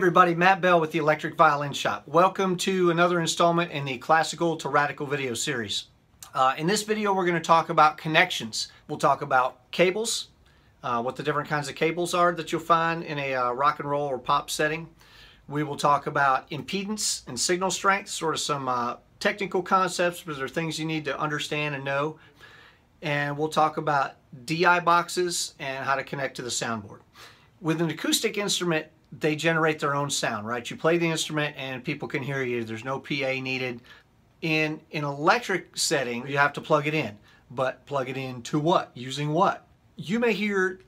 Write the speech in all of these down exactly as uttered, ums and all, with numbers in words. Hey everybody, Matt Bell with the Electric Violin Shop. Welcome to another installment in the Classical to Radical video series. Uh, in this video we're going to talk about connections. We'll talk about cables, uh, what the different kinds of cables are that you'll find in a uh, rock and roll or pop setting. We will talk about impedance and signal strength, sort of some uh, technical concepts, but there are things you need to understand and know. And we'll talk about D I boxes and how to connect to the soundboard. With an acoustic instrument, they generate their own sound, right? You play the instrument and people can hear you. There's no P A needed. In an electric setting, you have to plug it in. But plug it in to what? Using what? You may hear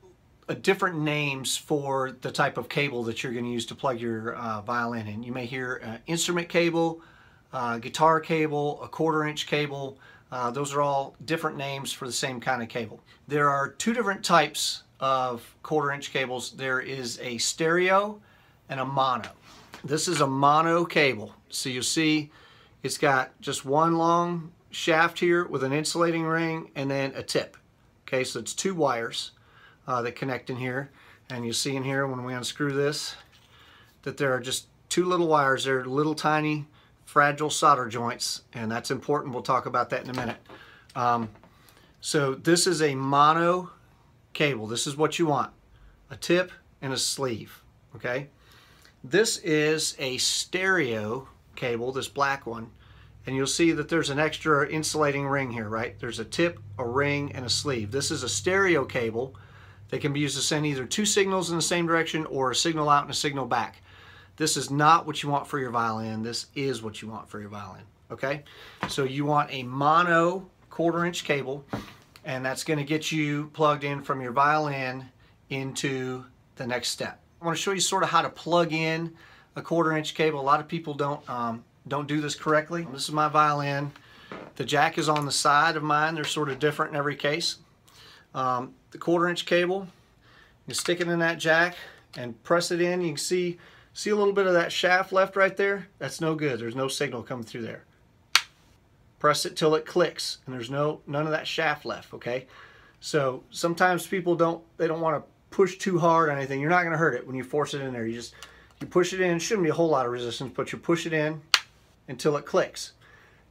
uh, different names for the type of cable that you're going to use to plug your uh, violin in. You may hear uh, instrument cable, uh, guitar cable, a quarter inch cable. Uh, those are all different names for the same kind of cable. There are two different types of quarter inch cables. There is a stereo and a mono. This is a mono cable. So you see it's got just one long shaft here with an insulating ring and then a tip. Okay, so it's two wires uh, that connect in here. And you see in here when we unscrew this that there are just two little wires. They're little tiny fragile solder joints, and that's important. We'll talk about that in a minute. Um, so this is a mono cable. This is what you want, a tip and a sleeve. Okay, this is a stereo cable, this black one, and you'll see that there's an extra insulating ring here, right? There's a tip, a ring, and a sleeve. This is a stereo cable that can be used to send either two signals in the same direction or a signal out and a signal back. This is not what you want for your violin. This is what you want for your violin. Okay, so you want a mono quarter inch cable, and that's going to get you plugged in from your violin into the next step. I want to show you sort of how to plug in a quarter inch cable. A lot of people don't um, don't do this correctly. This is my violin. The jack is on the side of mine. They're sort of different in every case. Um, the quarter inch cable, you stick it in that jack and press it in. You can see see a little bit of that shaft left right there. That's no good. There's no signal coming through there. Press it till it clicks, and there's no none of that shaft left. Okay, so sometimes people don't they don't want to push too hard on anything. You're not going to hurt it when you force it in there. You just you push it in. It shouldn't be a whole lot of resistance, but you push it in until it clicks.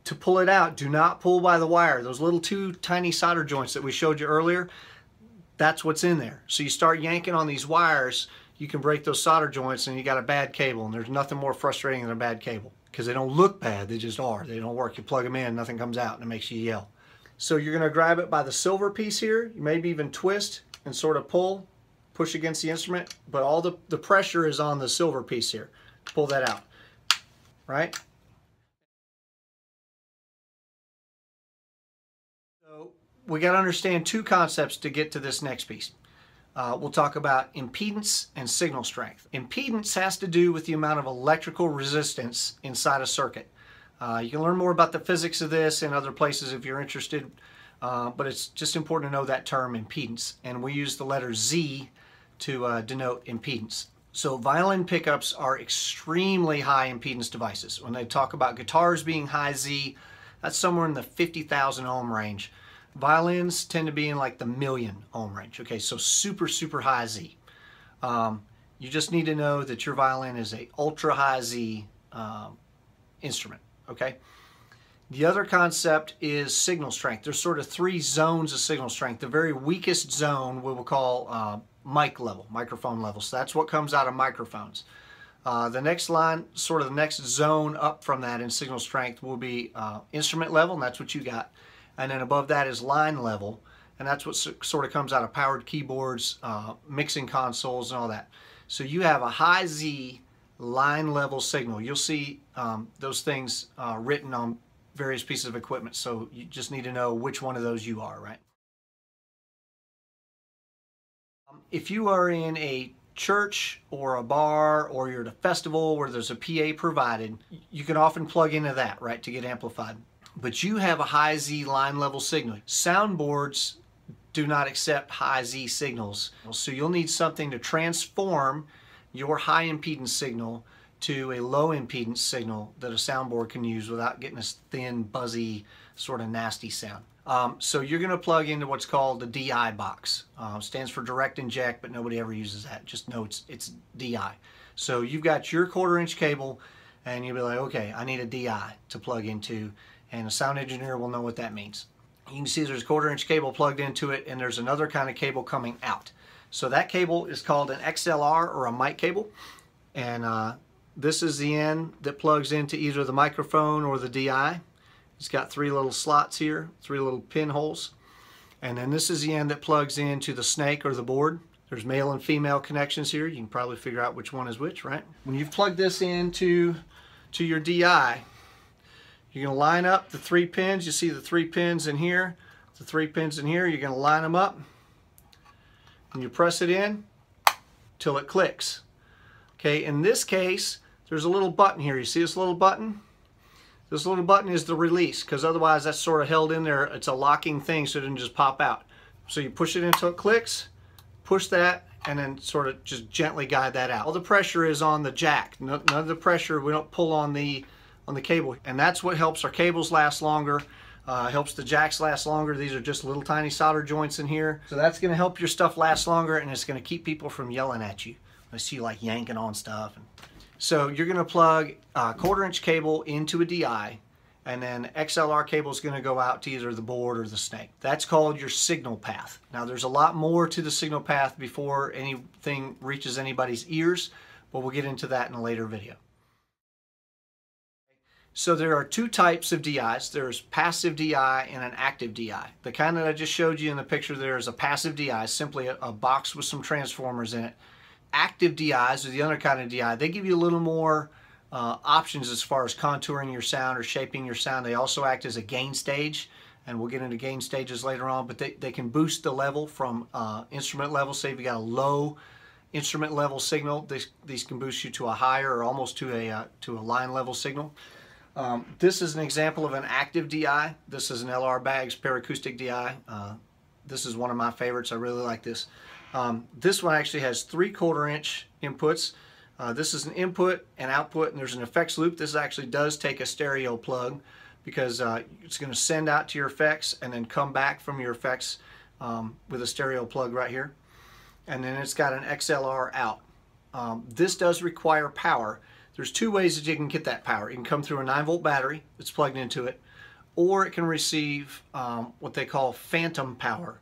To pull it out, do not pull by the wire. Those little two tiny solder joints that we showed you earlier, that's what's in there. So you start yanking on these wires, you can break those solder joints, and you got a bad cable. And there's nothing more frustrating than a bad cable, because they don't look bad, they just are. They don't work. You plug them in, nothing comes out, and it makes you yell. So you're gonna grab it by the silver piece here, you maybe even twist and sort of pull, push against the instrument, but all the, the pressure is on the silver piece here. Pull that out, right? So we gotta understand two concepts to get to this next piece. Uh, we'll talk about impedance and signal strength. Impedance has to do with the amount of electrical resistance inside a circuit. Uh, you can learn more about the physics of this in other places if you're interested, uh, but it's just important to know that term, impedance. And we use the letter Z to uh, denote impedance. So violin pickups are extremely high impedance devices. When they talk about guitars being high Z, that's somewhere in the fifty thousand ohm range. Violins tend to be in like the million ohm range. Okay, so super, super high Z. Um, you just need to know that your violin is a ultra high Z um, instrument, okay? The other concept is signal strength. There's sort of three zones of signal strength. The very weakest zone we will call uh, mic level, microphone level. So that's what comes out of microphones. Uh, the next line, sort of the next zone up from that in signal strength will be uh, instrument level, and that's what you got. And then above that is line level, and that's what sort of comes out of powered keyboards, uh, mixing consoles, and all that. So you have a high Z line level signal. You'll see um, those things uh, written on various pieces of equipment, so you just need to know which one of those you are, right? If you are in a church or a bar or you're at a festival where there's a P A provided, you can often plug into that, right, to get amplified. But you have a high Z line level signal. Soundboards do not accept high Z signals. So you'll need something to transform your high impedance signal to a low impedance signal that a soundboard can use without getting this thin, buzzy, sort of nasty sound. Um, so you're gonna plug into what's called the D I box. Uh, stands for direct inject, but nobody ever uses that. Just know it's, it's D I. So you've got your quarter inch cable and you'll be like, okay, I need a D I to plug into, and a sound engineer will know what that means. You can see there's a quarter inch cable plugged into it, and there's another kind of cable coming out. So that cable is called an X L R or a mic cable, and uh, this is the end that plugs into either the microphone or the D I. It's got three little slots here, three little pinholes, and then this is the end that plugs into the snake or the board. There's male and female connections here. You can probably figure out which one is which, right? When you've plugged this into to your D I, you're going to line up the three pins. You see the three pins in here, the three pins in here. You're going to line them up, and you press it in till it clicks. Okay, in this case, there's a little button here. You see this little button? This little button is the release, because otherwise that's sort of held in there. It's a locking thing, so it doesn't just pop out. So you push it until it clicks, push that, and then sort of just gently guide that out. All the pressure is on the jack. None of the pressure, we don't pull on the on the cable, and that's what helps our cables last longer, uh, helps the jacks last longer. These are just little tiny solder joints in here, so that's going to help your stuff last longer, and it's going to keep people from yelling at you. I see you like yanking on stuff. And so you're going to plug a quarter inch cable into a D I, and then X L R cable is going to go out to either the board or the snake. That's called your signal path. Now there's a lot more to the signal path before anything reaches anybody's ears, but we'll get into that in a later video. So there are two types of D Is. There's passive D I and an active D I. The kind that I just showed you in the picture there is a passive D I, simply a, a box with some transformers in it. Active D Is are the other kind of D I. They give you a little more uh, options as far as contouring your sound or shaping your sound. They also act as a gain stage, and we'll get into gain stages later on, but they, they can boost the level from uh, instrument level. Say if you got a low instrument level signal, these, these can boost you to a higher or almost to a, uh, to a line level signal. Um, this is an example of an active D I. This is an L R Bags Paracoustic D I. Uh, this is one of my favorites. I really like this. Um, this one actually has three quarter inch inputs. Uh, this is an input and output, and there's an effects loop. This actually does take a stereo plug, because uh, it's going to send out to your effects and then come back from your effects um, with a stereo plug right here. And then it's got an X L R out. Um, this does require power. There's two ways that you can get that power. It can come through a nine volt battery that's plugged into it, or it can receive um, what they call phantom power.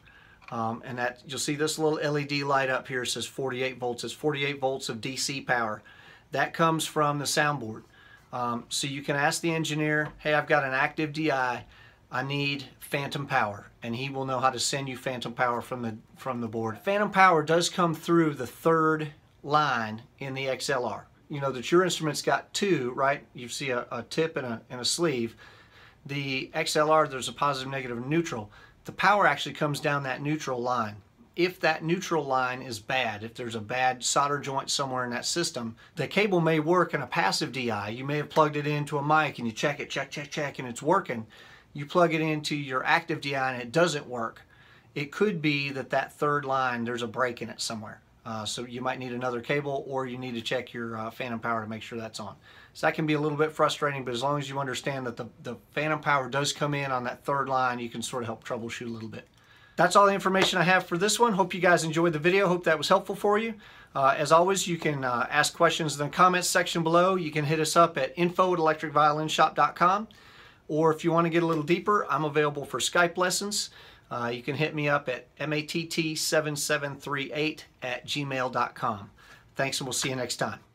Um, and that, you'll see this little L E D light up here, it says forty-eight volts. It's forty-eight volts of D C power. That comes from the soundboard. Um, so you can ask the engineer, hey, I've got an active D I, I need phantom power, and he will know how to send you phantom power from the, from the board. Phantom power does come through the third line in the X L R. You know that your instrument's got two, right? You see a, a tip and a, and a sleeve. The X L R, there's a positive, negative, neutral. The power actually comes down that neutral line. If that neutral line is bad, if there's a bad solder joint somewhere in that system, the cable may work in a passive D I. You may have plugged it into a mic and you check it, check, check, check, and it's working. You plug it into your active D I and it doesn't work. It could be that that third line, there's a break in it somewhere. Uh, so you might need another cable, or you need to check your uh, phantom power to make sure that's on. So that can be a little bit frustrating, but as long as you understand that the, the phantom power does come in on that third line, you can sort of help troubleshoot a little bit. That's all the information I have for this one. Hope you guys enjoyed the video. Hope that was helpful for you. Uh, as always, you can uh, ask questions in the comments section below. You can hit us up at info at electric violin shop dot com, or if you want to get a little deeper, I'm available for Skype lessons. Uh, you can hit me up at matt seven seven three eight at gmail dot com. Thanks, and we'll see you next time.